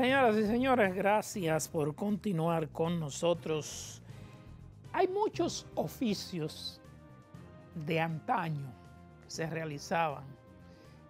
Señoras y señores, gracias por continuar con nosotros. Hay muchos oficios de antaño que se realizaban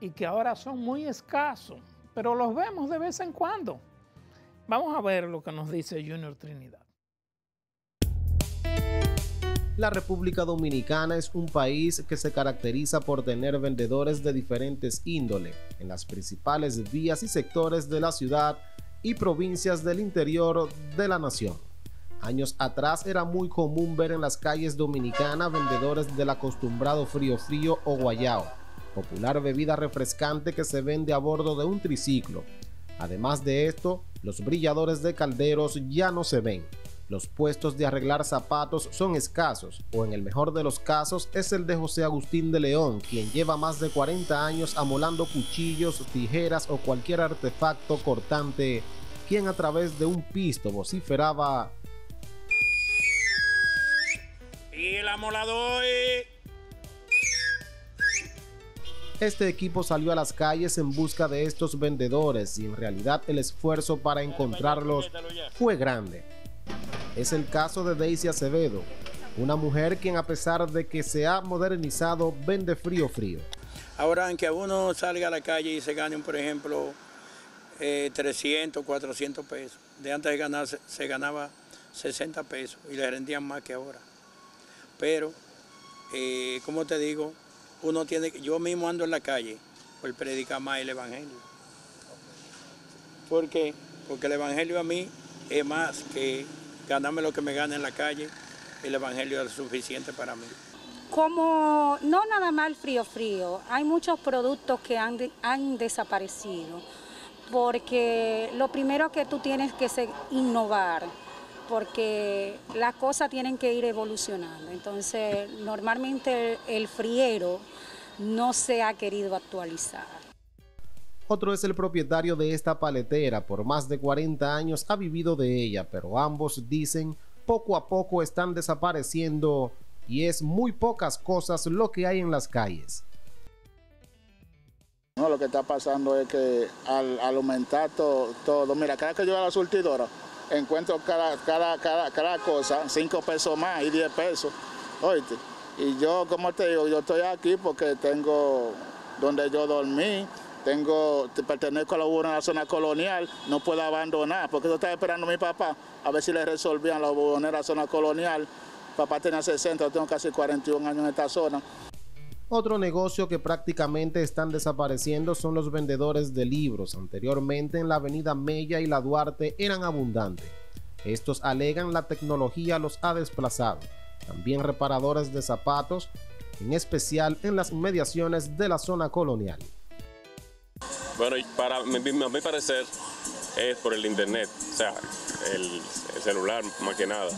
y que ahora son muy escasos, pero los vemos de vez en cuando. Vamos a ver lo que nos dice Junior Trinidad. La República Dominicana es un país que se caracteriza por tener vendedores de diferentes índole en las principales vías y sectores de la ciudad y provincias del interior de la nación. Años atrás era muy común ver en las calles dominicanas vendedores del acostumbrado frío frío o guayao, popular bebida refrescante que se vende a bordo de un triciclo. Además de esto, los brilladores de calderos ya no se ven. Los puestos de arreglar zapatos son escasos, o en el mejor de los casos es el de José Agustín de León, quien lleva más de 40 años amolando cuchillos, tijeras o cualquier artefacto cortante, quien a través de un pisto vociferaba: ¡y el amolador! Este equipo salió a las calles en busca de estos vendedores y en realidad el esfuerzo para encontrarlos fue grande. Es el caso de Daisy Acevedo, una mujer quien a pesar de que se ha modernizado, vende frío frío. Ahora, aunque uno salga a la calle y se ganen, por ejemplo, 300, 400 pesos. De antes de ganar, se ganaba 60 pesos y le rendían más que ahora. Pero, como te digo, uno tiene, yo mismo ando en la calle por predicar más el Evangelio. ¿Por qué? Porque el Evangelio a mí es más que ganarme lo que me gane en la calle, el Evangelio es suficiente para mí. Como no nada más el frío frío, hay muchos productos que han desaparecido, porque lo primero que tú tienes que es innovar, porque las cosas tienen que ir evolucionando. Entonces, normalmente el friero no se ha querido actualizar. Otro es el propietario de esta paletera, por más de 40 años ha vivido de ella, pero ambos dicen poco a poco están desapareciendo y es muy pocas cosas lo que hay en las calles. No, lo que está pasando es que al aumentar todo, mira, cada que yo voy a la surtidora encuentro cada cosa, 5 pesos más y 10 pesos, oíste. Y yo, como te digo, yo estoy aquí porque tengo donde yo dormí, pertenezco a la UBO en la zona colonial, no puedo abandonar, porque yo estaba esperando a mi papá, a ver si le resolvían la UBO en la zona colonial. Papá tenía 60, yo tengo casi 41 años en esta zona. Otro negocio que prácticamente están desapareciendo son los vendedores de libros. Anteriormente en la avenida Mella y la Duarte eran abundantes. Estos alegan la tecnología los ha desplazado. También reparadores de zapatos, en especial en las inmediaciones de la zona colonial. Bueno, para mi parecer es por el internet, o sea, el celular más que nada.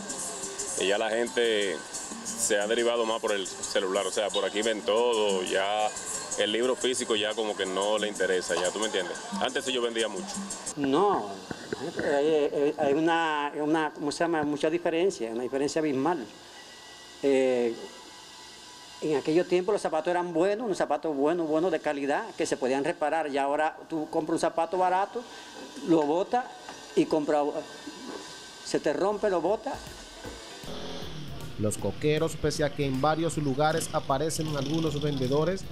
Y ya la gente se ha derivado más por el celular, o sea, por aquí ven todo, ya el libro físico ya como que no le interesa, ya, ¿tú me entiendes? Antes yo vendía mucho. No, hay una ¿cómo se llama? Mucha diferencia, una diferencia abismal. En aquellos tiempos los zapatos eran buenos, unos zapatos buenos de calidad, que se podían reparar. Y ahora tú compras un zapato barato, lo botas y compras, se te rompe, lo botas. Los coqueros, pese a que en varios lugares aparecen algunos vendedores,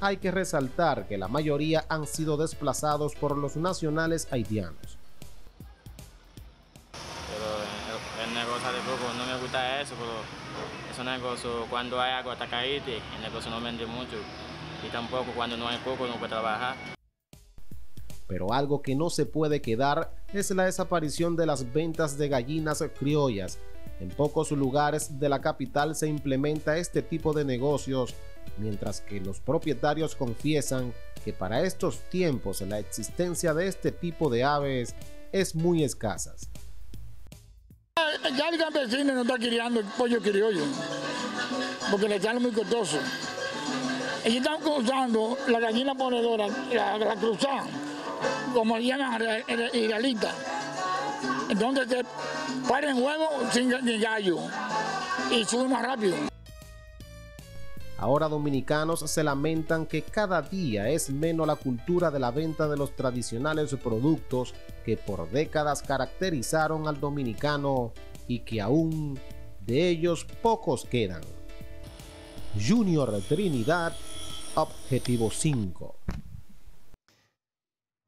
hay que resaltar que la mayoría han sido desplazados por los nacionales haitianos. Pero el negocio de poco no me gusta eso, pero esos negocios, cuando hay agua hasta caíte, el negocio no vende mucho y tampoco cuando no hay coco no puede trabajar. Pero algo que no se puede quedar es la desaparición de las ventas de gallinas criollas. En pocos lugares de la capital se implementa este tipo de negocios, mientras que los propietarios confiesan que para estos tiempos la existencia de este tipo de aves es muy escasa. Ya el campesino no está criando el pollo criollo, porque le sale muy costoso. Ellos están cruzando la gallina ponedora, la cruzada, como le llaman iralita. Entonces se paren huevos sin gallo y suben más rápido. Ahora dominicanos se lamentan que cada día es menos la cultura de la venta de los tradicionales productos que por décadas caracterizaron al dominicano y que aún de ellos pocos quedan. Junior Trinidad, Objetivo 5.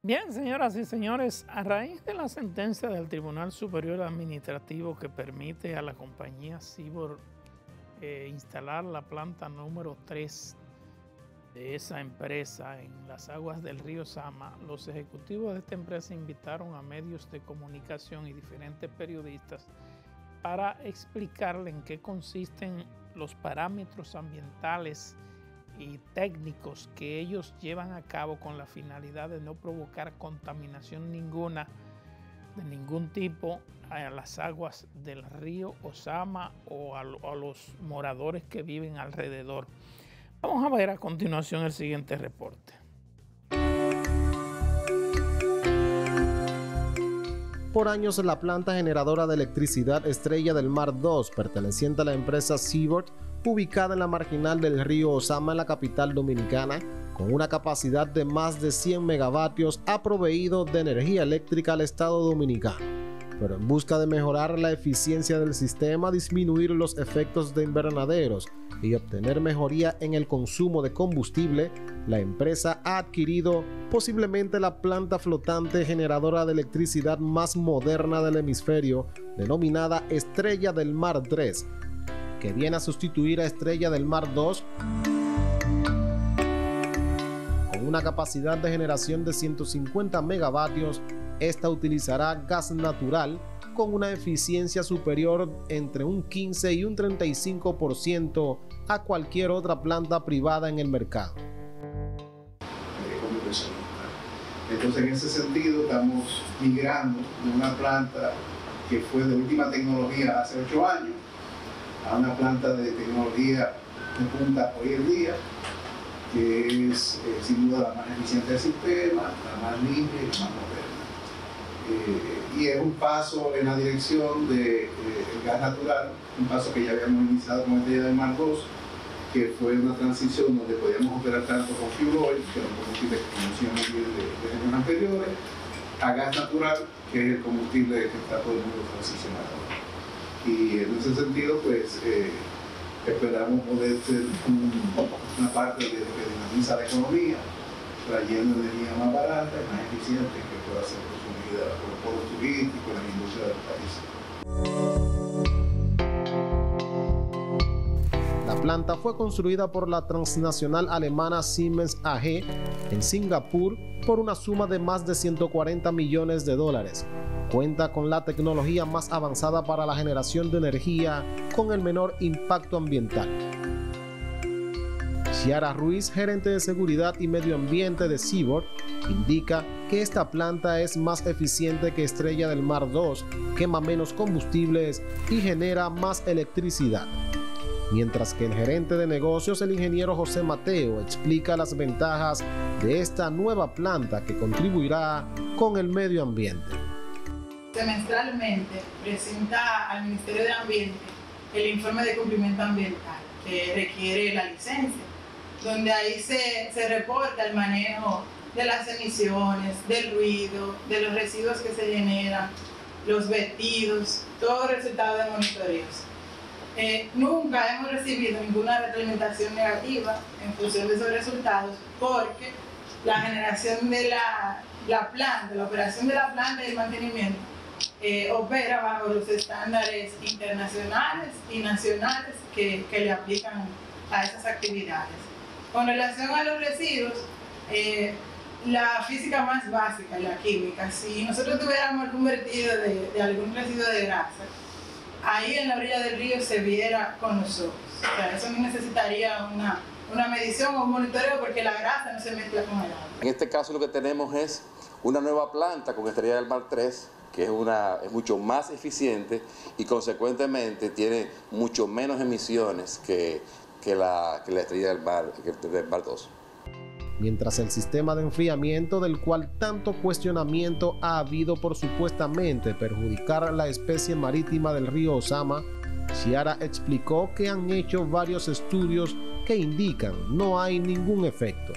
Bien, señoras y señores, a raíz de la sentencia del Tribunal Superior Administrativo que permite a la compañía Cibor instalar la planta número 3 de esa empresa en las aguas del río Sama, los ejecutivos de esta empresa invitaron a medios de comunicación y diferentes periodistas para explicarle en qué consisten los parámetros ambientales y técnicos que ellos llevan a cabo con la finalidad de no provocar contaminación ninguna de ningún tipo a las aguas del río Osama o a los moradores que viven alrededor. Vamos a ver a continuación el siguiente reporte. Por años la planta generadora de electricidad Estrella del Mar 2, perteneciente a la empresa Seaboard, ubicada en la marginal del río Osama en la capital dominicana, con una capacidad de más de 100 megavatios, ha proveído de energía eléctrica al Estado dominicano. Pero en busca de mejorar la eficiencia del sistema, disminuir los efectos de invernaderos y obtener mejoría en el consumo de combustible, la empresa ha adquirido posiblemente la planta flotante generadora de electricidad más moderna del hemisferio, denominada Estrella del Mar 3, que viene a sustituir a Estrella del Mar 2 con una capacidad de generación de 150 megavatios. Esta utilizará gas natural con una eficiencia superior entre un 15 y un 35% a cualquier otra planta privada en el mercado. Entonces, en ese sentido, estamos migrando de una planta que fue de última tecnología hace 8 años a una planta de tecnología de punta hoy en día, que es sin duda la más eficiente del sistema, la más limpia y la más moderna. Y es un paso en la dirección del gas natural, un paso que ya habíamos iniciado con Estrella del Mar 2, que fue una transición donde podíamos operar tanto con fuel oil, que era un combustible que conocíamos bien desde años anteriores, a gas natural, que es el combustible que está todo el mundo transicionado. Y en ese sentido, pues, esperamos poder ser una parte de lo que dinamiza la economía, trayendo energía más barata y más eficiente que pueda ser consumida por los pueblos turísticos y la industria del país. La planta fue construida por la transnacional alemana Siemens AG en Singapur por una suma de más de 140 millones de dólares. Cuenta con la tecnología más avanzada para la generación de energía con el menor impacto ambiental. Chiara Ruiz, gerente de Seguridad y Medio Ambiente de Seaboard, indica que esta planta es más eficiente que Estrella del Mar 2, quema menos combustibles y genera más electricidad. Mientras que el gerente de negocios, el ingeniero José Mateo, explica las ventajas de esta nueva planta que contribuirá con el medio ambiente. Semestralmente presenta al Ministerio de Ambiente el informe de cumplimiento ambiental que requiere la licencia, donde ahí se reporta el manejo de las emisiones, del ruido, de los residuos que se generan, los vertidos, todo resultado de monitoreos. Nunca hemos recibido ninguna retroalimentación negativa en función de esos resultados, porque la generación de la planta, la operación de la planta y el mantenimiento opera bajo los estándares internacionales y nacionales que le aplican a esas actividades. Con relación a los residuos, la física más básica, la química, si nosotros tuviéramos algún vertido de algún residuo de grasa, ahí en la orilla del río se viera con los ojos. O sea, eso no necesitaría una medición o un monitoreo porque la grasa no se mezcla con el agua. En este caso lo que tenemos es una nueva planta con Estrella del Mar 3, que es mucho más eficiente y consecuentemente tiene mucho menos emisiones que la Estrella del Mar, que el Mar 2. Mientras el sistema de enfriamiento, del cual tanto cuestionamiento ha habido por supuestamente perjudicar a la especie marítima del río Osama, Chiara explicó que han hecho varios estudios que indican no hay ningún efecto.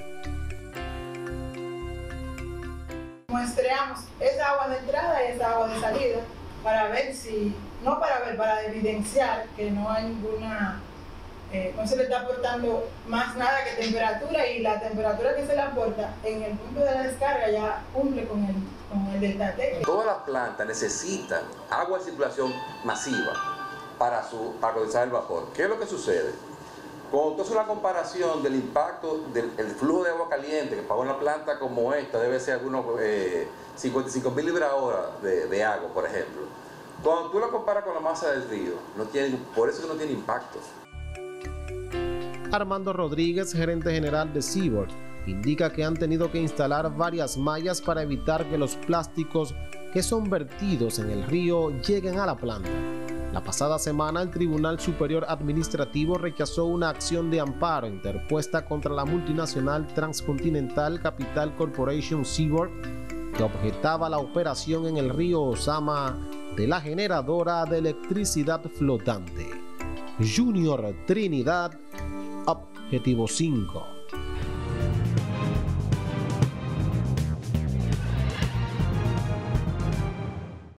Muestreamos esa agua de entrada y esa agua de salida para ver si, no para ver, para evidenciar que no hay ninguna, no se le está aportando más nada que temperatura, y la temperatura que se le aporta en el punto de la descarga ya cumple con el delta T. Todas las plantas necesitan agua de circulación masiva para condensar el vapor. ¿Qué es lo que sucede? Cuando tú haces una comparación del impacto del flujo de agua caliente que paga una planta como esta, debe ser algunos 55.000 libras-hora de agua, por ejemplo. Cuando tú la comparas con la masa del río, no tiene, por eso no tiene impacto. Armando Rodríguez, gerente general de Seaboard, indica que han tenido que instalar varias mallas para evitar que los plásticos que son vertidos en el río lleguen a la planta. La pasada semana, el Tribunal Superior Administrativo rechazó una acción de amparo interpuesta contra la multinacional transcontinental Capital Corporation Seaboard, que objetaba la operación en el río Ozama de la generadora de electricidad flotante. Junior Trinidad, Objetivo 5.